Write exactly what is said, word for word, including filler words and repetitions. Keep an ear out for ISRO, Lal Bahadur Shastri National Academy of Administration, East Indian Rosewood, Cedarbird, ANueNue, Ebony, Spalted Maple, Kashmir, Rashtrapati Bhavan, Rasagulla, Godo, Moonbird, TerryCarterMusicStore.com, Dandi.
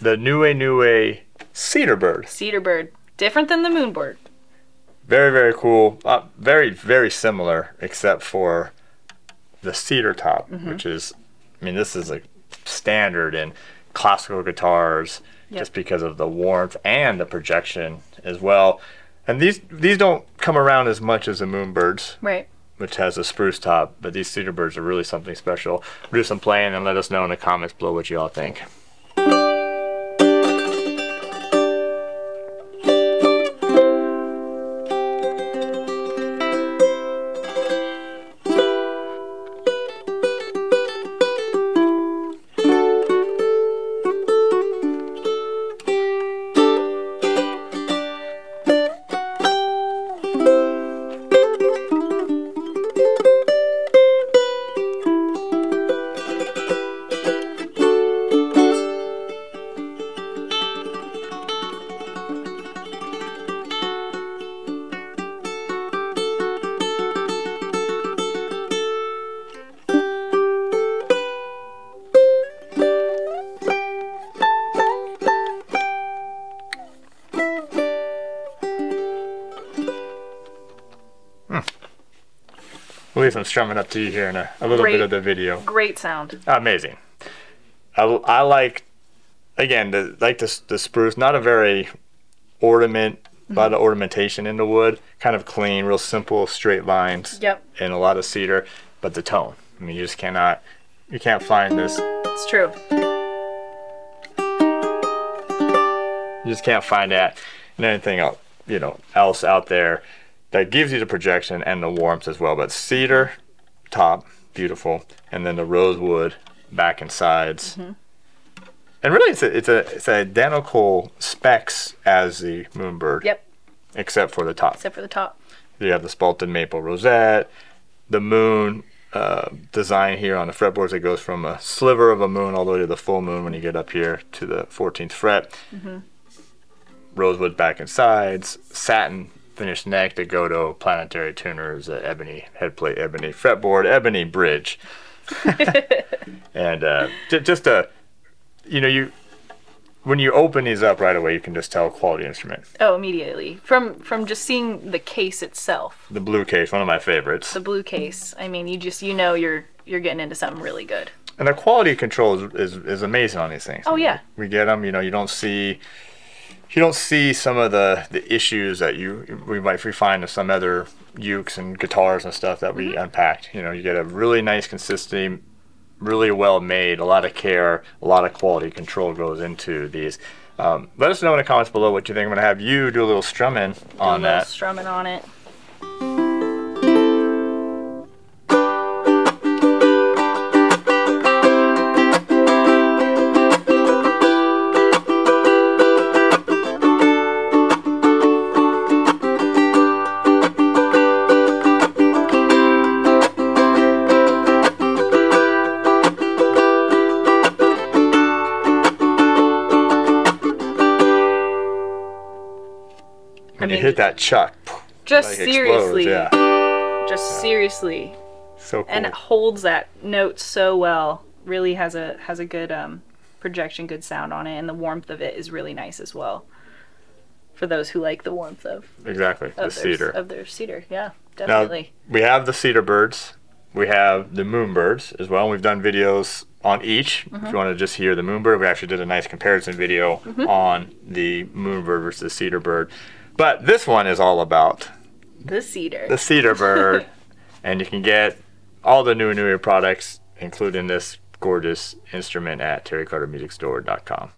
the ANueNue Cedarbird. Cedarbird. Different than the Moonbird. Very, very cool. Uh, very, very similar, except for the cedar top, mm-hmm. which is, I mean, this is a standard in classical guitars, yep. just because of the warmth and the projection as well. And these these don't come around as much as the Moonbirds, right? Which has a spruce top, but these Cedarbirds are really something special. We'll do some playing and let us know in the comments below what you all think. I'm strumming up to you here in a, a little great, bit of the video. Great sound. Amazing. I, I like, again, the, like the, the spruce, not a very ornament, mm-hmm. lot of ornamentation in the wood, kind of clean, real simple, straight lines, yep. and a lot of cedar, but the tone. I mean, you just cannot, you can't find this. It's true. You just can't find that and anything else, you know, else out there. That gives you the projection and the warmth as well. But cedar top, beautiful, and then the rosewood back and sides. Mm-hmm. And really, it's a, it's a it's identical specs as the Moonbird. Yep. Except for the top. Except for the top. You have the Spalted Maple rosette, the moon uh, design here on the fretboards. It goes from a sliver of a moon all the way to the full moon when you get up here to the fourteenth fret. Mm-hmm. Rosewood back and sides, satin finished neck, the Godo planetary tuners, uh, ebony headplate, ebony fretboard, ebony bridge, and uh, just a, you know, you when you open these up right away, you can just tell quality instrument. Oh, immediately from from just seeing the case itself. The blue case, one of my favorites. The blue case. I mean, you just you know you're you're getting into something really good. And the quality control is is, is amazing on these things. Oh yeah. We, we get them. You know, you don't see. You don't see some of the, the issues that you we might find in some other ukes and guitars and stuff that we mm-hmm. unpacked. You know, you get a really nice consistency, really well made, a lot of care, a lot of quality control goes into these. Um, let us know in the comments below what you think. I'm going to have you do a little strumming do on a little that. Strumming on it. When I mean, you hit that chuck, just like seriously, yeah. just yeah. seriously, so cool. And it holds that note so well. Really has a has a good um, projection, good sound on it, and the warmth of it is really nice as well. For those who like the warmth of exactly of the their, cedar of their cedar, yeah, definitely. Now, we have the Cedarbirds, we have the Moonbirds as well. And we've done videos on each. Mm-hmm. If you want to just hear the Moonbird, we actually did a nice comparison video mm-hmm. on the Moonbird versus the Cedarbird. But this one is all about the cedar. The Cedarbird. And you can get all the new ANueNue products, including this gorgeous instrument, at Terry Carter Music Store dot com.